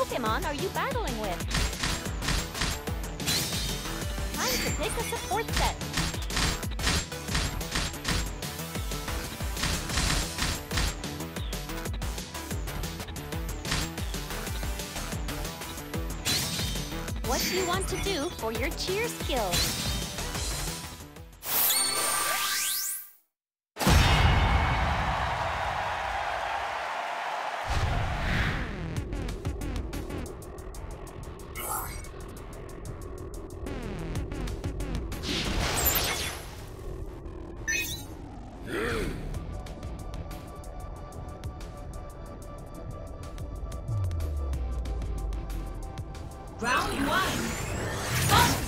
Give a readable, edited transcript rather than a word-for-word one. Pokemon are you battling with? Time to pick a support set. What do you want to do for your cheer skill? Round 1. Stop.